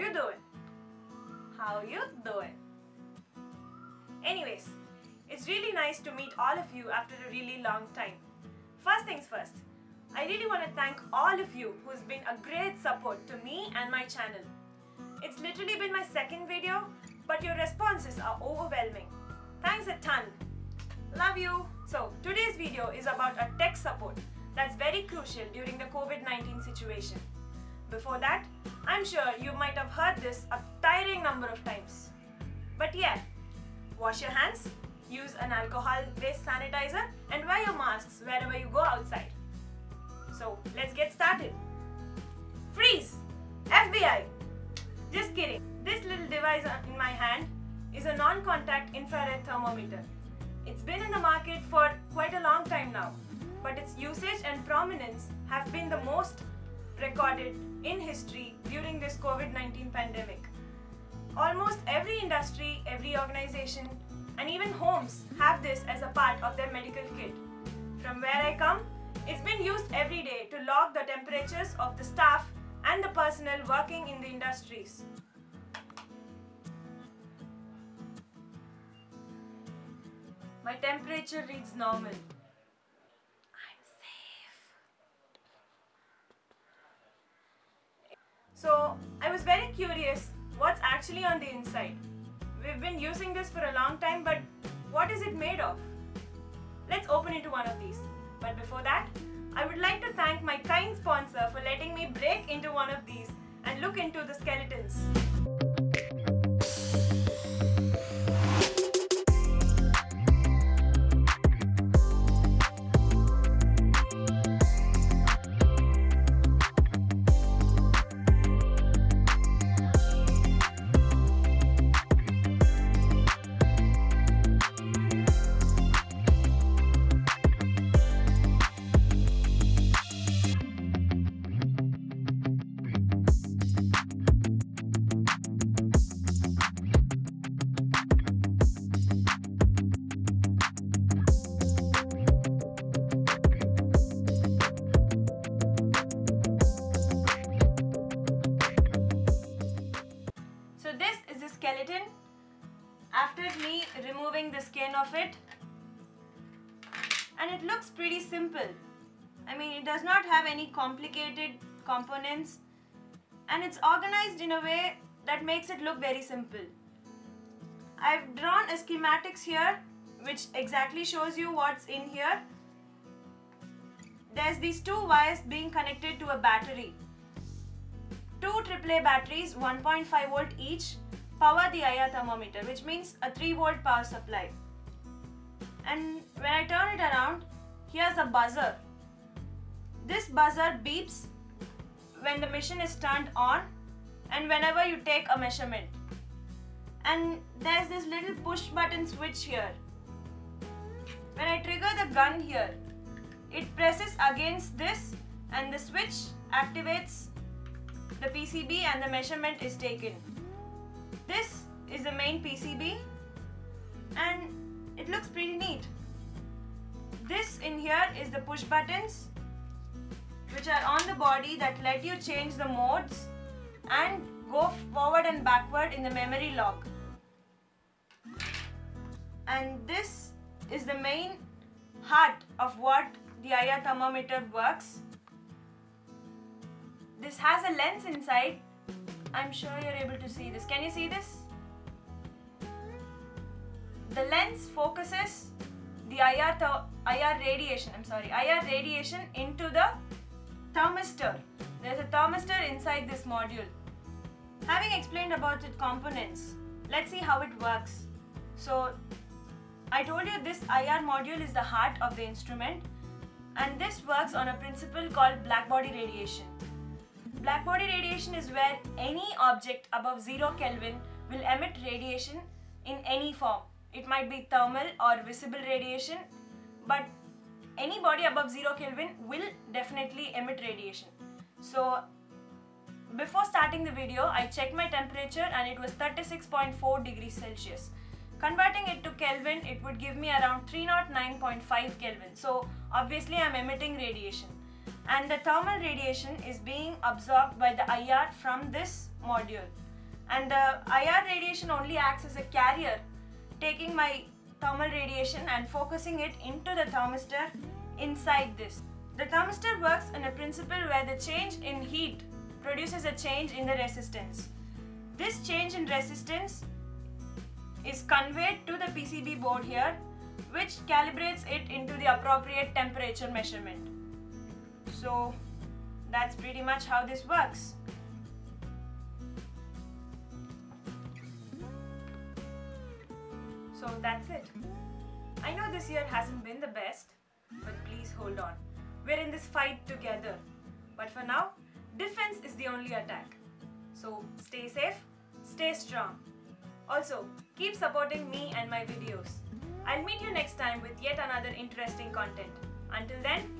you doing? How you doing? Anyways, it's really nice to meet all of you after a really long time. First things first, I really want to thank all of you who's been a great support to me and my channel. It's literally been my second video, but your responses are overwhelming. Thanks a ton. Love you. So today's video is about a tech support that's very crucial during the COVID-19 situation. Before that, I'm sure you might have heard this a tiring number of times. But yeah, wash your hands, use an alcohol-based sanitizer, and wear your masks wherever you go outside. So let's get started. Freeze! FBI! Just kidding. This little device in my hand is a non-contact infrared thermometer. It's been in the market for quite a long time now, but its usage and prominence have been the most recorded in history during this COVID-19 pandemic. Almost every industry, every organization, and even homes have this as a part of their medical kit. From where I come, it's been used every day to log the temperatures of the staff and the personnel working in the industries. My temperature reads normal. I'm safe. So I was very curious what's actually on the inside. We've been using this for a long time, but what is it made of? Let's open into one of these. But before that, I would like to thank my kind sponsor for letting me break into one of these and look into the skeletons. Skeleton. After me removing the skin of it, and it looks pretty simple. I mean, it does not have any complicated components, and it's organized in a way that makes it look very simple. I've drawn a schematics here which exactly shows you what's in here. There's these two wires being connected to a battery. Two AAA batteries, 1.5 volt each, power the IR thermometer, which means a 3 volt power supply. And when I turn it around, here's a buzzer. This buzzer beeps when the machine is turned on and whenever you take a measurement. And there's this little push button switch here. When I trigger the gun here, it presses against this and the switch activates the PCB and the measurement is taken. This is the main PCB and it looks pretty neat. This in here is the push buttons which are on the body that let you change the modes and go forward and backward in the memory log. And this is the main heart of what the IR thermometer works. This has a lens inside. I'm sure you're able to see this. Can you see this? The lens focuses the IR radiation into the thermistor. There's a thermistor inside this module. Having explained about its components, let's see how it works. So I told you this IR module is the heart of the instrument, and this works on a principle called blackbody radiation. Blackbody radiation is where any object above 0 Kelvin will emit radiation in any form. It might be thermal or visible radiation, but any body above 0 Kelvin will definitely emit radiation. So before starting the video, I checked my temperature and it was 36.4 degrees Celsius. Converting it to Kelvin, it would give me around 309.5 Kelvin. So obviously I'm emitting radiation. And the thermal radiation is being absorbed by the IR from this module. and the IR radiation only acts as a carrier, taking my thermal radiation and focusing it into the thermistor inside this. The thermistor works on a principle where the change in heat produces a change in the resistance. This change in resistance is conveyed to the PCB board here, which calibrates it into the appropriate temperature measurement. So that's pretty much how this works. So that's it. I know this year hasn't been the best, but please hold on. We're in this fight together. But for now, defense is the only attack. So stay safe, stay strong. Also, keep supporting me and my videos. I'll meet you next time with yet another interesting content. Until then,